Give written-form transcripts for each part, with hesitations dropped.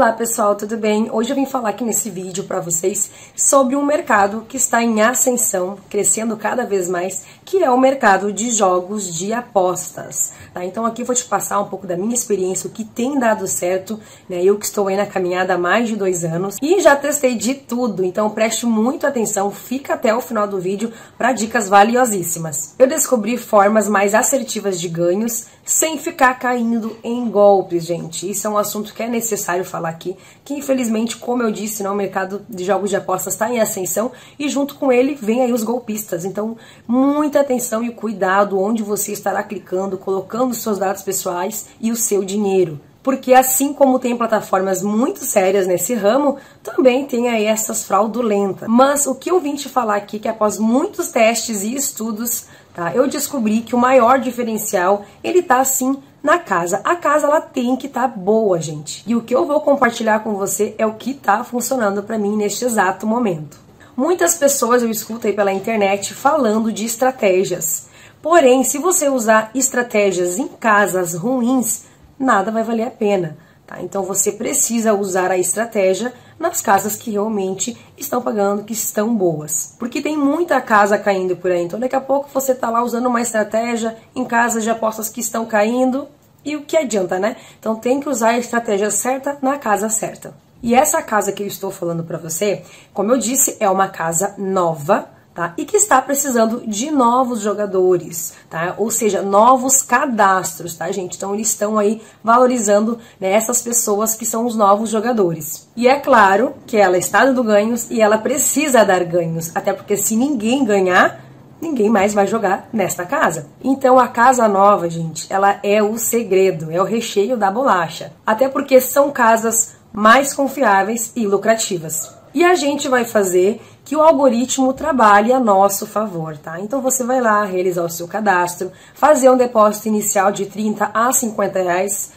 Olá pessoal, tudo bem? Hoje eu vim falar aqui nesse vídeo para vocês sobre um mercado que está em ascensão, crescendo cada vez mais, que é o mercado de jogos de apostas, tá? Então aqui eu vou te passar um pouco da minha experiência, o que tem dado certo, né? Eu que estou aí na caminhada há mais de 2 anos e já testei de tudo, então preste muita atenção, fica até o final do vídeo para dicas valiosíssimas. Eu descobri formas mais assertivas de ganhos sem ficar caindo em golpes, gente. Isso é um assunto que é necessário falar aqui, que infelizmente, como eu disse, o mercado de jogos de apostas está em ascensão e junto com ele vem aí os golpistas. Então, muita atenção e cuidado onde você estará clicando, colocando seus dados pessoais e o seu dinheiro. Porque assim como tem plataformas muito sérias nesse ramo, também tem aí essas fraudulentas. Mas o que eu vim te falar aqui é que após muitos testes e estudos, tá, eu descobri que o maior diferencial, ele tá assim na casa. A casa, ela tem que tá boa, gente. E o que eu vou compartilhar com você é o que tá funcionando para mim neste exato momento. Muitas pessoas eu escuto aí pela internet falando de estratégias. Porém, se você usar estratégias em casas ruins, nada vai valer a pena, tá? Então você precisa usar a estratégia nas casas que realmente estão pagando, que estão boas. Porque tem muita casa caindo por aí, então daqui a pouco você tá lá usando uma estratégia em casas de apostas que estão caindo, e o que adianta, né? Então tem que usar a estratégia certa na casa certa. E essa casa que eu estou falando para você, como eu disse, é uma casa nova, tá? E que está precisando de novos jogadores, tá? Ou seja, novos cadastros, tá, gente? Então, eles estão aí valorizando, né, essas pessoas que são os novos jogadores. E é claro que ela está dando ganhos e ela precisa dar ganhos, até porque se ninguém ganhar, ninguém mais vai jogar nesta casa. Então a casa nova, gente, ela é o segredo, é o recheio da bolacha. Até porque são casas mais confiáveis e lucrativas. E a gente vai fazer que o algoritmo trabalhe a nosso favor, tá? Então você vai lá realizar o seu cadastro, fazer um depósito inicial de 30 a 50 reais.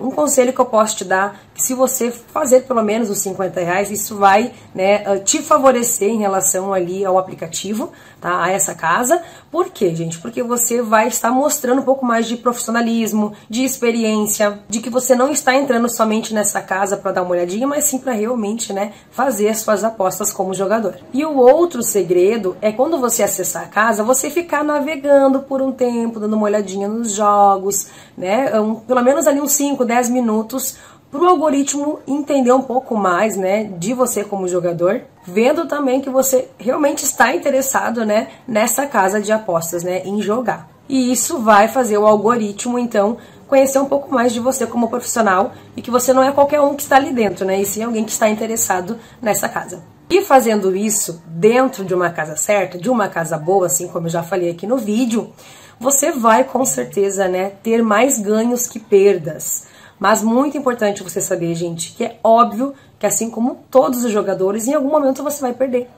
Um conselho que eu posso te dar, que se você fazer pelo menos os 50 reais, isso vai, né, te favorecer em relação ali ao aplicativo, tá? A essa casa. Por quê, gente? Porque você vai estar mostrando um pouco mais de profissionalismo, de experiência, de que você não está entrando somente nessa casa para dar uma olhadinha, mas sim para realmente, né, fazer as suas apostas como jogador. E o outro segredo é quando você acessar a casa, você ficar navegando por um tempo, dando uma olhadinha nos jogos, né? Pelo menos ali uns 5, 10 minutos, para o algoritmo entender um pouco mais, né, de você como jogador, vendo também que você realmente está interessado, né, nessa casa de apostas, né, em jogar. E isso vai fazer o algoritmo, então, conhecer um pouco mais de você como profissional e que você não é qualquer um que está ali dentro, né, e sim alguém que está interessado nessa casa. E fazendo isso dentro de uma casa certa, de uma casa boa, assim como eu já falei aqui no vídeo, você vai com certeza, né, ter mais ganhos que perdas. Mas muito importante você saber, gente, que é óbvio que assim como todos os jogadores, em algum momento você vai perder,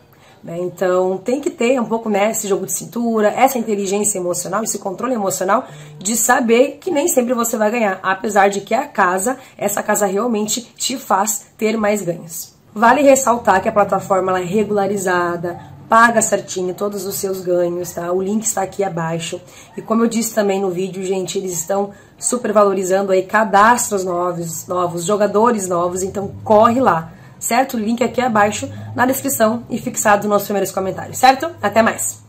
né? Então tem que ter um pouco, né, esse jogo de cintura, essa inteligência emocional, esse controle emocional de saber que nem sempre você vai ganhar, apesar de que a casa, essa casa realmente te faz ter mais ganhos. Vale ressaltar que a plataforma, ela é regularizada, paga certinho todos os seus ganhos, tá? O link está aqui abaixo. E como eu disse também no vídeo, gente, eles estão super valorizando aí cadastros novos, jogadores novos, então corre lá, certo? O link aqui abaixo na descrição e fixado nos primeiros comentários, certo? Até mais!